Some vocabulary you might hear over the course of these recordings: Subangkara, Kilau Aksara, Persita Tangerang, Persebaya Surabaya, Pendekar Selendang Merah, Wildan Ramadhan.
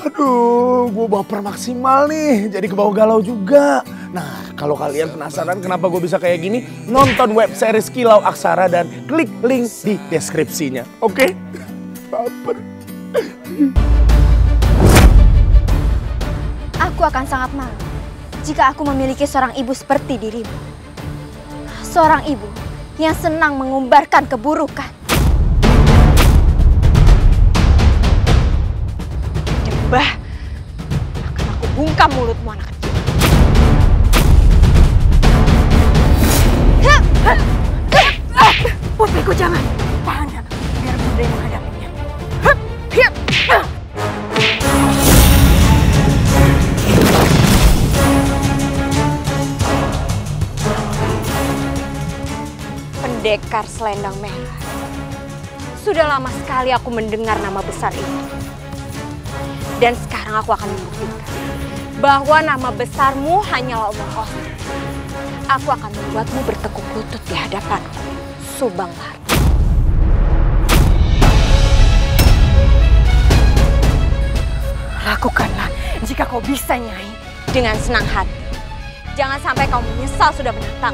Aduh, gue baper maksimal nih, jadi kebawa galau juga. Nah, kalau kalian penasaran kenapa gue bisa kayak gini, nonton web series Kilau Aksara dan klik link di deskripsinya. Oke? Baper. Aku akan sangat malu jika aku memiliki seorang ibu seperti dirimu. Seorang ibu yang senang mengumbarkan keburukan. Bah, akan aku bungkam mulutmu anak kecil. Putriku jangan, tahan ya, biar Bunda yang menghadapinya. Pendekar Selendang Merah. Sudah lama sekali aku mendengar nama besar itu. Dan sekarang aku akan membuktikan bahwa nama besarmu hanyalah omong kosong. Aku akan membuatmu bertekuk lutut di hadapanku, Subangkara. Lakukanlah jika kau bisa, Nyai. Dengan senang hati. Jangan sampai kau menyesal sudah menantang.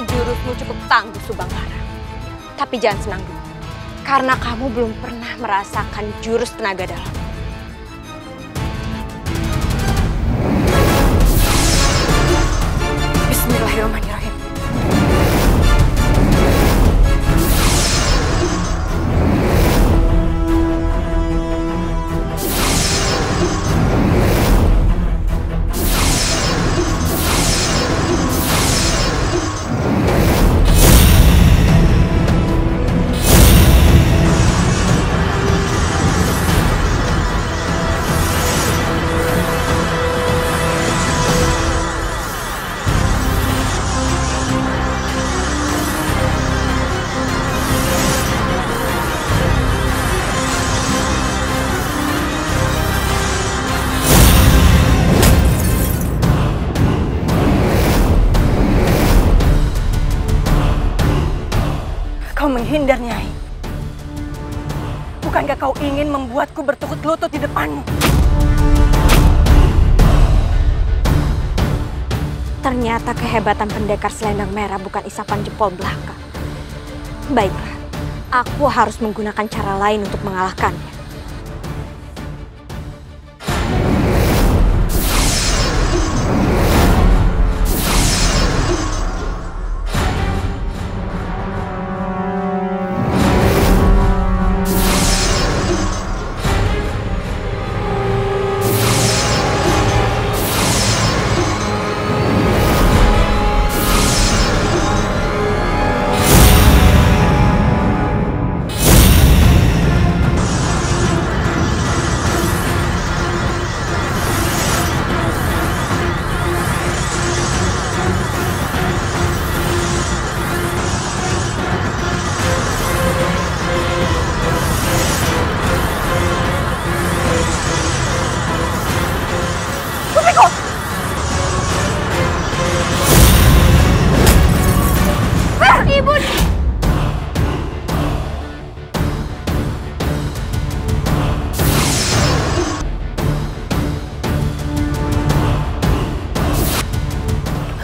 Jurusmu cukup tangguh, Subangkara. Tapi jangan senang dulu, karena kamu belum pernah merasakan jurus tenaga dalam. Bismillahirrahmanirrahim. Menghindar, Nyai. Bukankah kau ingin membuatku bertukut lutut di depanmu? Ternyata kehebatan Pendekar Selendang Merah bukan isapan jempol belaka. Baiklah, aku harus menggunakan cara lain untuk mengalahkannya.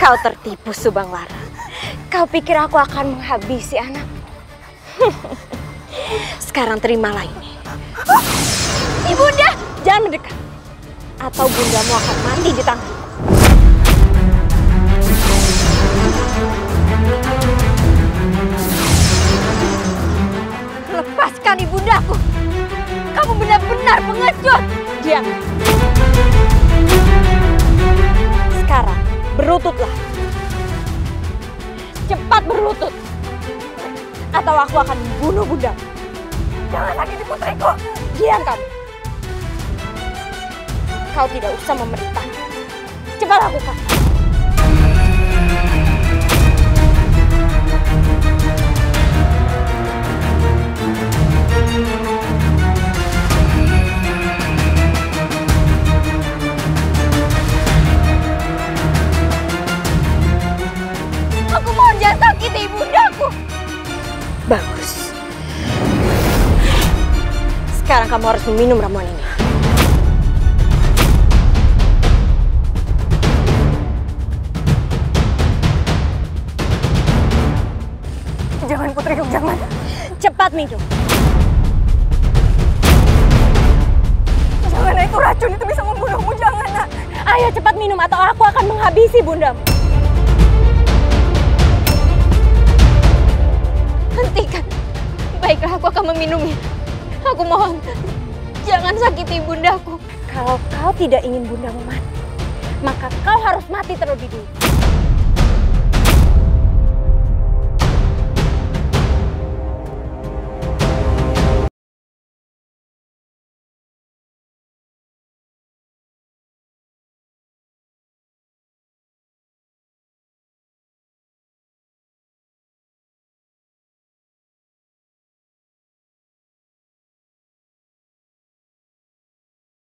Kau tertipu, Subangkara. Kau pikir aku akan menghabisi anak? Sekarang terimalah ini. Ibunda, jangan mendekat. Atau bundamu akan mati di tangan. Lepaskan ibundaku. Kamu benar-benar pengecut. Jangan. Sekarang berlututlah, cepat berlutut, atau aku akan membunuh bundamu. Jangan lagi putriku. Diam kamu. Kau tidak usah memerintah. Cepat lakukan. kamu harus meminum ramuan ini. Jangan, putriku, jangan. Cepat minum. Jangan, itu racun, itu bisa membunuhmu, jangan, nak. Ayo cepat minum atau aku akan menghabisi bundamu. Hentikan. Baiklah, aku akan meminumnya. Aku mohon, jangan sakiti bundaku. Kalau kau tidak ingin bundamu mati, maka kau harus mati terlebih dulu.